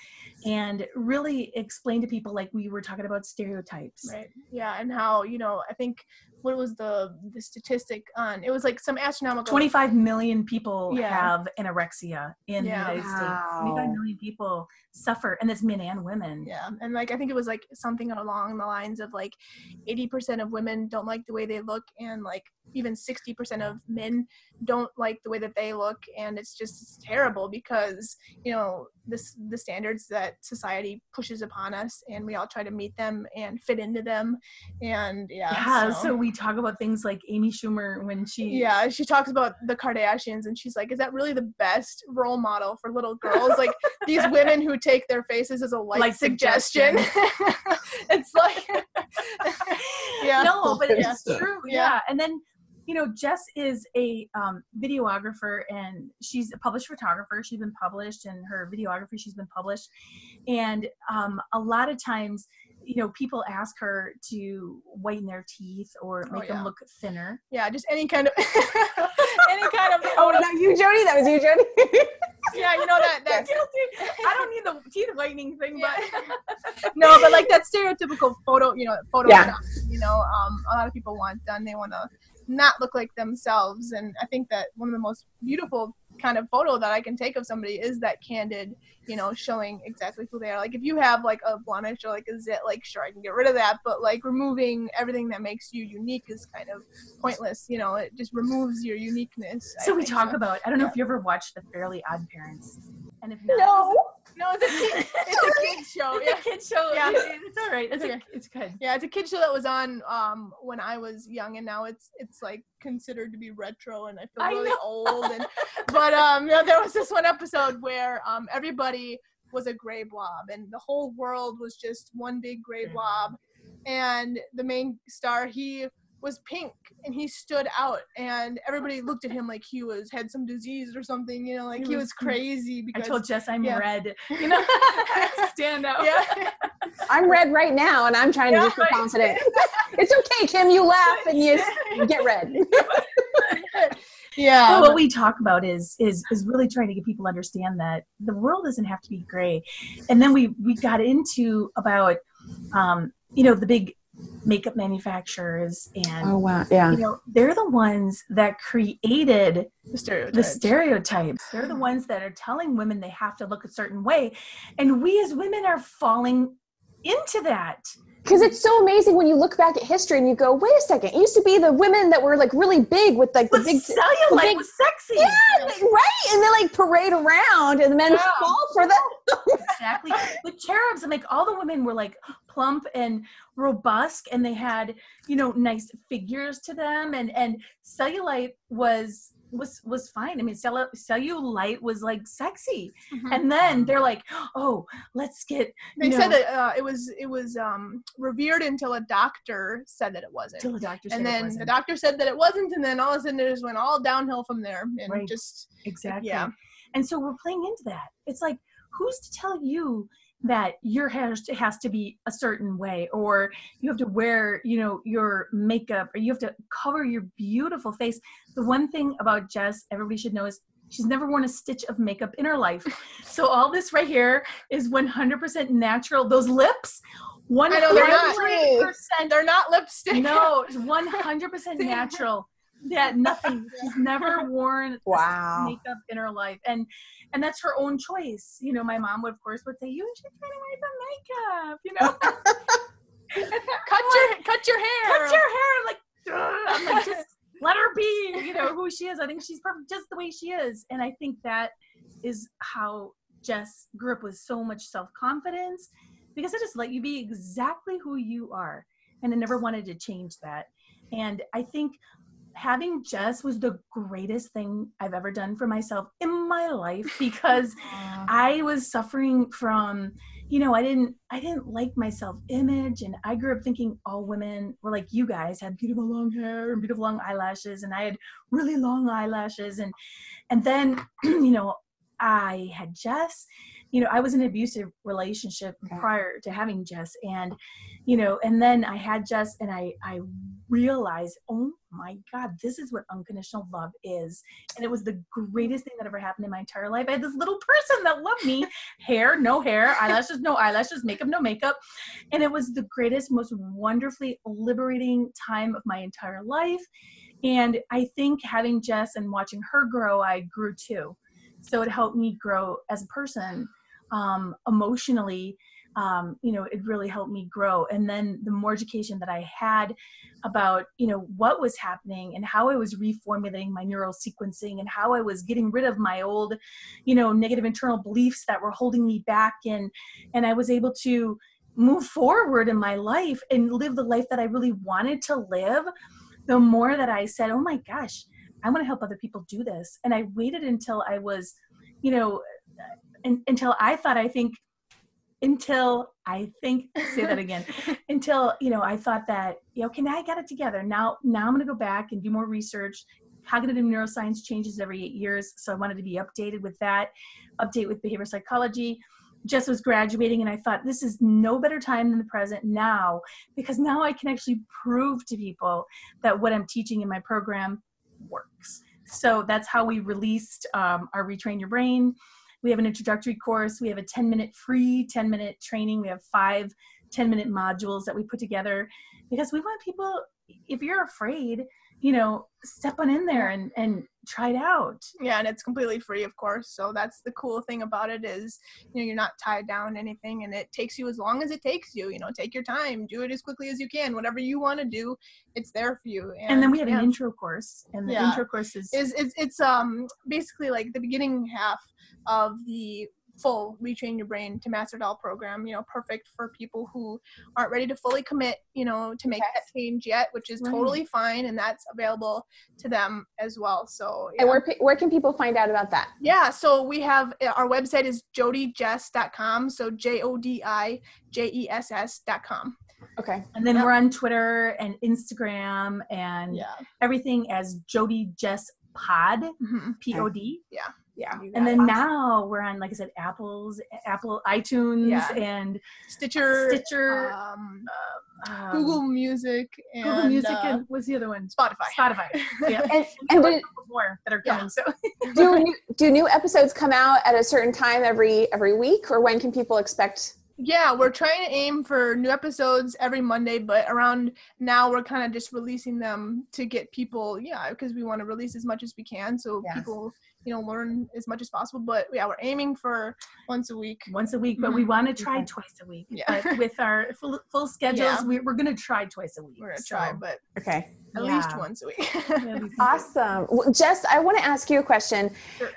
and really explain to people, like we were talking about, stereotypes. Right. Yeah. And how, you know, I think what was the statistic on, it was like some astronomical 25 million people have anorexia in the United States. 25 million people suffer, and that's men and women. Yeah. And like, I think it was like something along the lines of like 80% of women don't like the way they look, and like even 60% of men don't like the way that they look. And it's just terrible because, you know, the standards that society pushes upon us, and we all try to meet them and fit into them. And so we talk about things like Amy Schumer when she talks about the Kardashians, and she's like, is that really the best role model for little girls? Like these women who take their faces as a like suggestion. It's like, no, but it's true. Yeah. And then, you know, Jess is a videographer, and she's a published photographer. She's been published, and her videography, she's been published. And a lot of times, you know, people ask her to whiten their teeth or make them look thinner. Yeah, just any kind of Oh, no, you, Jody. That was you, Jody. Yeah, you know that guilty. I don't need the teeth whitening thing, but no, but like that stereotypical photo stuff, you know, a lot of people want done. They want to not look like themselves. And I think that one of the most beautiful kind of photo that I can take of somebody is that candid, you know, showing exactly who they are. Like if you have like a blemish or like a zit, like sure, I can get rid of that, but like removing everything that makes you unique is kind of pointless, you know. It just removes your uniqueness. So we talk about, I don't know if you ever watched The Fairly Odd Parents. And if not, no, it's a kid show. It's a kid show. Yeah. It's all right. It's good. Yeah, it's a kid show that was on when I was young, and now it's like considered to be retro, and I feel really old. And but there was this one episode where everybody was a gray blob, and the whole world was just one big gray blob, and the main star, he was pink, and he stood out, and everybody looked at him like he had some disease or something, you know, like he was crazy. Because I told Jess I'm red, you know, stand out. Yeah. I'm red right now, and I'm trying to be confident. It's okay, Kim, you laugh and you get red. Yeah. So what we talk about is really trying to get people to understand that the world doesn't have to be gray. And then we got into about, you know, the big makeup manufacturers, and you know, they're the ones that created the stereotypes. They're the ones that are telling women they have to look a certain way, and we as women are falling into that. Because it's so amazing when you look back at history and you go, wait a second, it used to be the women that were like really big with like the big cellulite, was sexy. Yeah, right. And they like parade around, and the men fall for that. Exactly. The cherubs, and like all the women were like plump and robust, and they had, you know, nice figures to them, and cellulite was fine. I mean, cellulite was like sexy. Mm-hmm. And then they're like, oh, let's get, said that it was revered until a doctor said that it wasn't. The doctor said that it wasn't. And then all of a sudden it just went all downhill from there. And And so we're playing into that. It's like, who's to tell you that your hair has to be a certain way, or you have to wear, you know, your makeup, or you have to cover your beautiful face? The one thing about Jess, everybody should know, is she's never worn a stitch of makeup in her life. So all this right here is 100% natural. Those lips, 100%. They're not lipstick. No, 100% natural. Yeah, nothing. She's never worn makeup in her life, and that's her own choice. You know, my mom would, of course, say, "You should try to wear some makeup." You know, cut your hair. I'm like, just let her be. You know who she is. I think she's perfect just the way she is, and I think that is how Jess grew up, with so much self-confidence, because I just let you be exactly who you are, and I never wanted to change that. And I think having Jess was the greatest thing I've ever done for myself in my life, because I was suffering from, you know, I didn't like my self-image, and I grew up thinking all women were like you guys, had beautiful long hair and beautiful long eyelashes, and I had really long eyelashes, and then, you know, I had Jess. You know, I was in an abusive relationship prior to having Jess, and, you know, and then I had Jess, and I realized, oh my God, this is what unconditional love is. And it was the greatest thing that ever happened in my entire life. I had this little person that loved me, hair, no hair, eyelashes, no eyelashes, makeup, no makeup. And it was the greatest, most wonderfully liberating time of my entire life. And I think having Jess and watching her grow, I grew too. So it helped me grow as a person. Emotionally, you know, it really helped me grow. And then the more education that I had about, you know, what was happening and how I was reformulating my neural sequencing and how I was getting rid of my old, you know, negative internal beliefs that were holding me back. And I was able to move forward in my life and live the life that I really wanted to live. The more that I said, oh my gosh, I want to help other people do this. And I waited until I was, you know, until I thought that, you know, okay, now I got it together. Now I'm going to go back and do more research. Cognitive neuroscience changes every 8 years. So I wanted to be updated with that, update with behavioral psychology. Jess was graduating, and I thought, this is no better time than the present now, because now I can actually prove to people that what I'm teaching in my program works. So that's how we released our Retrain Your Brain. We have an introductory course. We have a 10-minute free, 10-minute training. We have 5 10-minute modules that we put together, because we want people, if you're afraid, you know, step on in there and try it out. Yeah, and it's completely free, of course. So that's the cool thing about it is, you know, you're not tied down to anything, and it takes you as long as it takes you. You know, take your time, do it as quickly as you can. Whatever you want to do, it's there for you. And then we have an intro course, and the intro course is basically like the beginning half of the full Retrain Your Brain to Master It All program, you know, perfect for people who aren't ready to fully commit, you know, to make that change yet, which is totally fine, and that's available to them as well. So yeah. And where can people find out about that? Yeah, so we have, our website is JodiJess.com, so JodiJess.com. Okay. And then we're on Twitter and Instagram and everything as Jody Jess Pod, Pod. Yeah. Yeah. And then now we're on, like I said, Apple, iTunes, and Stitcher, Google Music, and what's the other one? Spotify. Yeah. and there's more that are coming. So do new episodes come out at a certain time every week, or when can people expect? Yeah, we're trying to aim for new episodes every Monday, but around now we're kind of just releasing them to get people, because we want to release as much as we can, so people, you know, learn as much as possible. But yeah, we're aiming for once a week, but we want to try twice a week. Yeah. But with our full schedules, we're going to try twice a week. We're going to try, but okay, at least once a week. Awesome. Well, Jess, I want to ask you a question. Sure.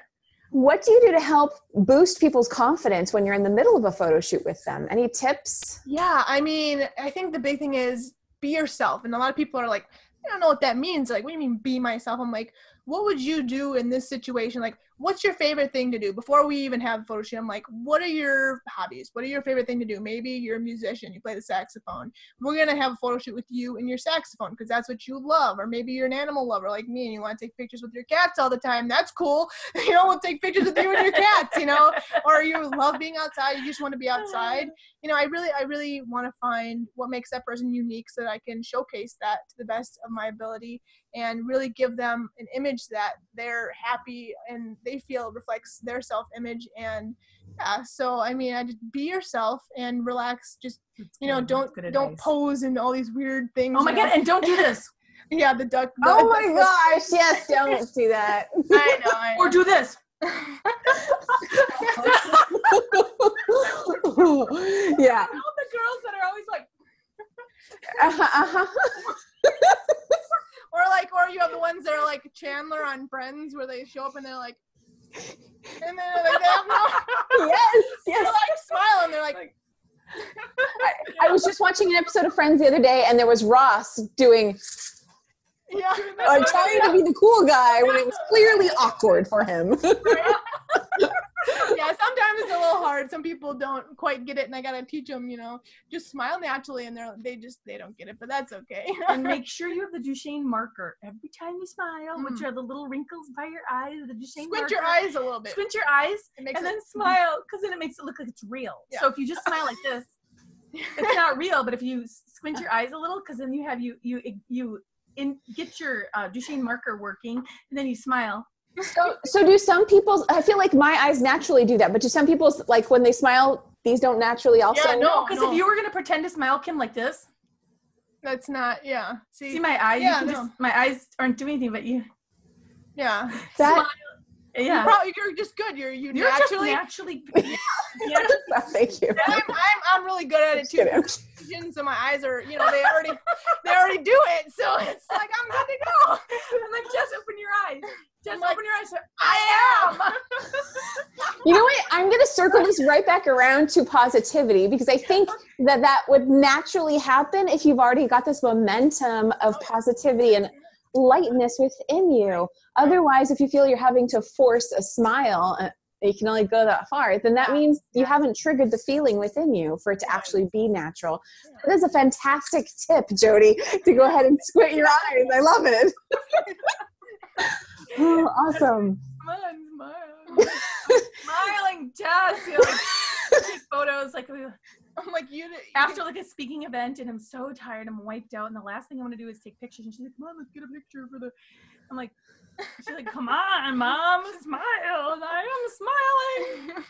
What do you do to help boost people's confidence when you're in the middle of a photo shoot with them? Any tips? Yeah, I mean, I think the big thing is be yourself. And a lot of people are like, I don't know what that means. Like, what do you mean be myself? I'm like, what would you do in this situation? Like, what's your favorite thing to do? Before we even have a photo shoot, I'm like, what are your hobbies? What are your favorite thing to do? Maybe you're a musician, you play the saxophone. We're going to have a photo shoot with you and your saxophone because that's what you love. Or maybe you're an animal lover like me and you want to take pictures with your cats all the time. That's cool. You know, we'll take pictures with you and your cats, you know. Or you love being outside. You just want to be outside. You know, I really want to find what makes that person unique so that I can showcase that to the best of my ability and really give them an image that they're happy and they feel reflects their self-image. And so I mean, I just be yourself and relax. Just, you know, don't pose and all these weird things. Oh my God, and don't do this. Yeah, the duck. Oh my gosh, yes, don't do that. I know. Or do this. Yeah. All the girls that are always like. Or you have the ones that are like Chandler on Friends, where they show up and they're like, and then like, they have no. Yes. They're like smile and they're like. I was just watching an episode of Friends the other day, and there was Ross doing. Yeah. Or trying to be the cool guy when it was clearly awkward for him. Yeah, sometimes it's a little hard. Some people don't quite get it, and I gotta teach them, you know, just smile naturally, and they don't get it, but that's okay. And make sure you have the Duchenne marker every time you smile, which are the little wrinkles by your eyes. The Duchenne marker. Squint your eyes a little bit. Squint your eyes, and then smile, because then it makes it look like it's real. Yeah. So if you just smile like this, it's not real. But if you squint your eyes a little, because then you have get your Duchenne marker working, and then you smile. So do some people's, I feel like my eyes naturally do that, but do some people's, like when they smile, these don't naturally also? Yeah, no, because if you were going to pretend to smile, Kim, like this. That's not, yeah. See my eyes? Yeah, my eyes aren't doing anything, but you. Yeah. That, yeah. You're just good. You're naturally. Yeah. Oh, thank you. I'm really good at it too. So my eyes are, you know, they already do it. So it's like, I'm good to go. I'm like, just open your eyes. Just open your eyes. I am. You know what? I'm going to circle this right back around to positivity, because I think that would naturally happen if you've already got this momentum of positivity and lightness within you. Otherwise, if you feel you're having to force a smile, you can only go that far, then that means you haven't triggered the feeling within you for it to actually be natural. That is a fantastic tip, Jody, to go ahead and squint your eyes. I love it. Oh, awesome. Smile. Smiling, Jess. You know, like, take photos. Like, I'm like, after like a speaking event, and I'm so tired, I'm wiped out, and the last thing I want to do is take pictures. And she's like, Mom, let's get a picture for the. I'm like, she's like, come on, Mom, smile. And I am smiling.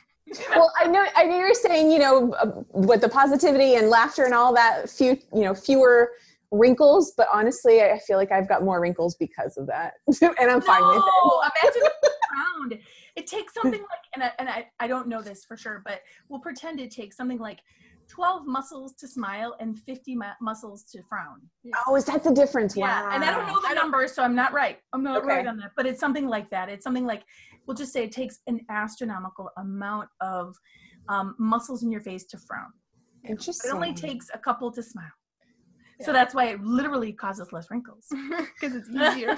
Well, I know you're saying, you know, with the positivity and laughter and all that, fewer wrinkles, but honestly, I feel like I've got more wrinkles because of that, and I'm fine with it. Imagine round. It takes something like, and I don't know this for sure, but we'll pretend it takes something like 12 muscles to smile and 50 muscles to frown. Oh, is that the difference? Wow. Yeah, and I don't know the numbers, so I'm not right. I'm not right on that, but it's something like that. It's something like, we'll just say it takes an astronomical amount of muscles in your face to frown. Interesting. It only takes a couple to smile. Yeah. So that's why it literally causes less wrinkles, because it's easier.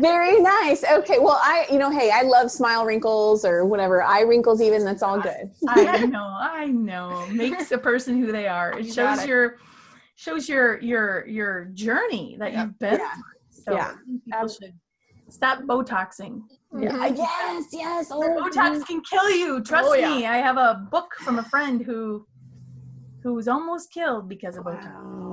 Very nice. Okay. Well, I love smile wrinkles or whatever. Eye wrinkles even. That's all good. I know. Makes a person who they are. It shows your journey that you've been through. So people should stop Botoxing. Yeah. Yes. Oh, Botox can kill you. Trust me. I have a book from a friend who was almost killed because of Botox.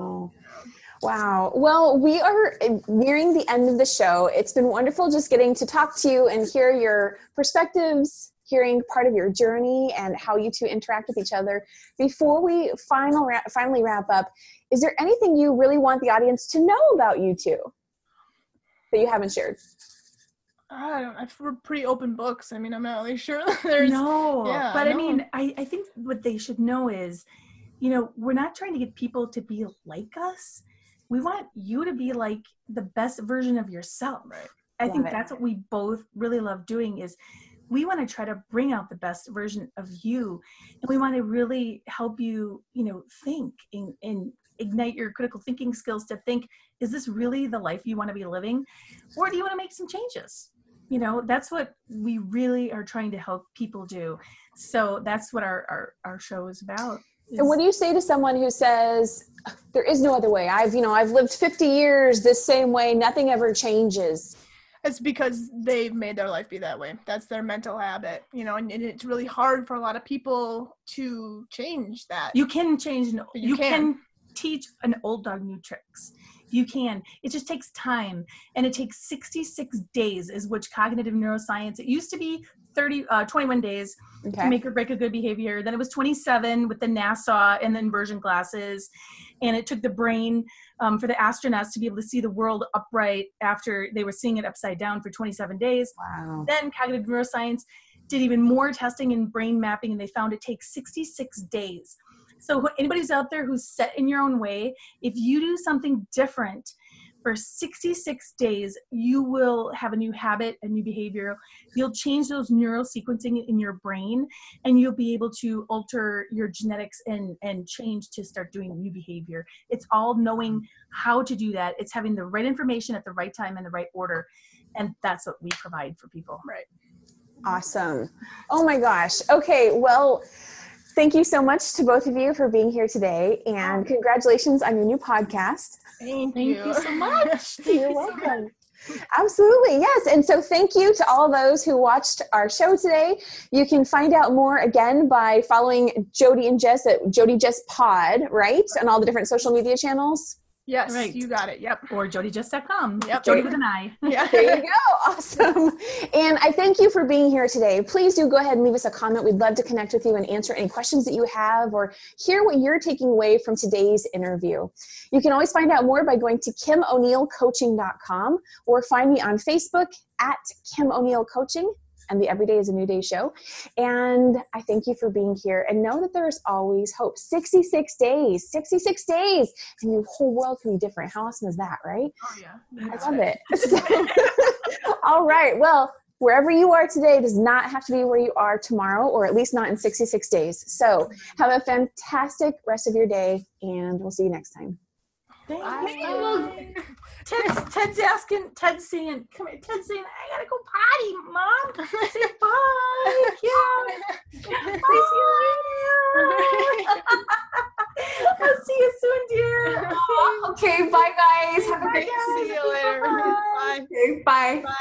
Wow. Well, we are nearing the end of the show. It's been wonderful just getting to talk to you and hear your perspectives, hearing part of your journey and how you two interact with each other. Before we finally wrap up, is there anything you really want the audience to know about you two that you haven't shared? We're pretty open books. I mean, I'm not really sure. I mean, I think what they should know is, you know, we're not trying to get people to be like us. We want you to be like the best version of yourself. Right. I think that's what we both really love doing, is we want to try to bring out the best version of you. And we want to really help you, you know, think and ignite your critical thinking skills to think, is this really the life you want to be living? Or do you want to make some changes? You know, that's what we really are trying to help people do. So that's what our show is about. And what do you say to someone who says, there is no other way? I've lived 50 years this same way. Nothing ever changes. It's because they've made their life be that way. That's their mental habit, you know, and it's really hard for a lot of people to change that. You can change. You can teach an old dog new tricks. You can. It just takes time. And it takes 66 days is which cognitive neuroscience. It used to be 21 days to make or break a good behavior. Then it was 27 with the NASA and the inversion glasses. And it took the brain for the astronauts to be able to see the world upright after they were seeing it upside down for 27 days. Wow. Then cognitive neuroscience did even more testing and brain mapping, and they found it takes 66 days. So anybody who's out there who's set in your own way, if you do something different for 66 days, you will have a new habit, a new behavior. You'll change those neural sequencing in your brain, and you'll be able to alter your genetics and change to start doing new behavior. It's all knowing how to do that. It's having the right information at the right time and the right order. And that's what we provide for people. Right. Awesome. Oh my gosh. Okay. Well, thank you so much to both of you for being here today, and congratulations on your new podcast. Thank you so much. You're welcome. Absolutely. Yes. And so thank you to all those who watched our show today. You can find out more again by following Jody and Jess at Jody Jess Pod, right? On all the different social media channels. Yes, right. You got it. Yep. Or JodiJess.com. Yep. Jody with an I. Yeah. There you go. Awesome. And I thank you for being here today. Please do go ahead and leave us a comment. We'd love to connect with you and answer any questions that you have or hear what you're taking away from today's interview. You can always find out more by going to KimOneillCoaching.com or find me on Facebook at Kim O'Neill Coaching and the Everyday is a New Day show. And I thank you for being here, and know that there is always hope. 66 days, and your whole world can be different. How awesome is that, right? Oh yeah. I love it. So, all right. Well, wherever you are today does not have to be where you are tomorrow, or at least not in 66 days. So have a fantastic rest of your day, and we'll see you next time. Thank you. Ted's saying, I gotta go potty, Mom. Say bye. Yeah. Bye. I'll see you soon, dear. Okay, bye guys. Have a great day. See you later. Bye. Bye.